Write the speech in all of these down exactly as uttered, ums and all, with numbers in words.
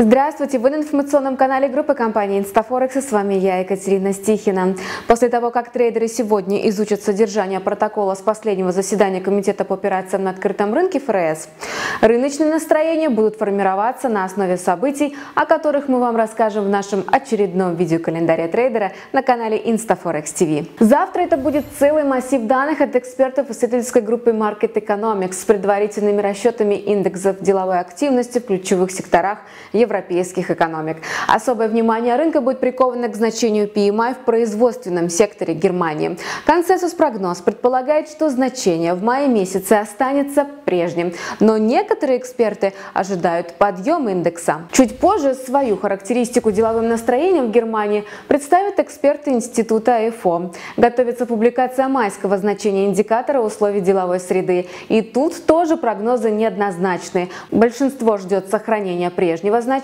Здравствуйте! Вы на информационном канале группы компании ИнстаФорекс, и с вами я, Екатерина Стихина. После того, как трейдеры сегодня изучат содержание протокола с последнего заседания Комитета по операциям на открытом рынке Эф Эр Эс, рыночные настроения будут формироваться на основе событий, о которых мы вам расскажем в нашем очередном видеокалендаре трейдера на канале ИнстаФорекс ТВ. Завтра это будет целый массив данных от экспертов исследовательской группы Market Economics с предварительными расчетами индексов деловой активности в ключевых секторах Европы. европейских экономик. Особое внимание рынка будет приковано к значению Пи Эм Ай в производственном секторе Германии. Консенсус-прогноз предполагает, что значение в мае месяце останется прежним, но некоторые эксперты ожидают подъем индекса. Чуть позже свою характеристику деловым настроением в Германии представят эксперты института Ай Эф О. Готовится публикация майского значения индикатора условий деловой среды, и тут тоже прогнозы неоднозначны. Большинство ждет сохранения прежнего значения,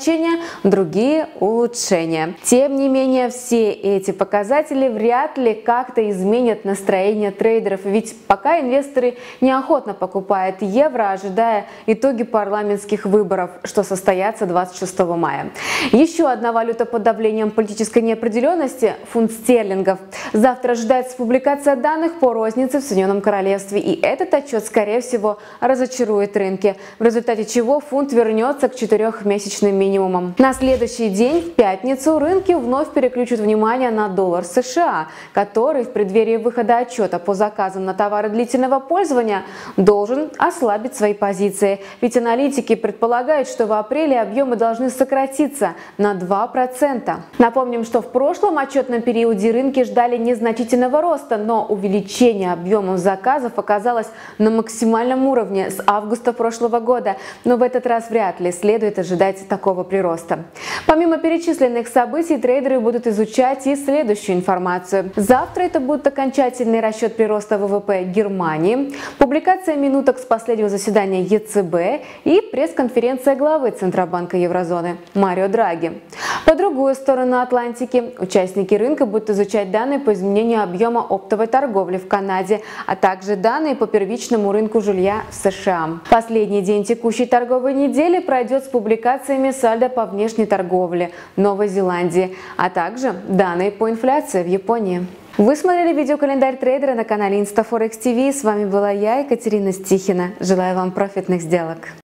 другие улучшения. Тем не менее, все эти показатели вряд ли как-то изменят настроение трейдеров, ведь пока инвесторы неохотно покупают евро, ожидая итоги парламентских выборов, что состоятся двадцать шестого мая. Еще одна валюта под давлением политической неопределенности – фунт стерлингов. Завтра ожидается публикация данных по рознице в Соединенном Королевстве, и этот отчет, скорее всего, разочарует рынки, в результате чего фунт вернется к четырехмесячным минимумом. На следующий день, в пятницу, рынки вновь переключат внимание на доллар США, который в преддверии выхода отчета по заказам на товары длительного пользования должен ослабить свои позиции. Ведь аналитики предполагают, что в апреле объемы должны сократиться на два процента. Напомним, что в прошлом отчетном периоде рынки ждали незначительного роста, но увеличение объемов заказов оказалось на максимальном уровне с августа прошлого года. Но в этот раз вряд ли следует ожидать такого прироста. Помимо перечисленных событий, трейдеры будут изучать и следующую информацию. Завтра это будет окончательный расчет прироста Вэ Вэ Пэ Германии, публикация минуток с последнего заседания Е Цэ Бэ и пресс-конференция главы Центробанка еврозоны Марио Драги. По другую сторону Атлантики участники рынка будут изучать данные по изменению объема оптовой торговли в Канаде, а также данные по первичному рынку жилья в Эс Ша А. Последний день текущей торговой недели пройдет с публикациями сальдо по внешней торговле Новой Зеландии, а также данные по инфляции в Японии. Вы смотрели видеокалендарь трейдера на канале ИнстаФорекс ТВ. С вами была я, Екатерина Стихина. Желаю вам профитных сделок!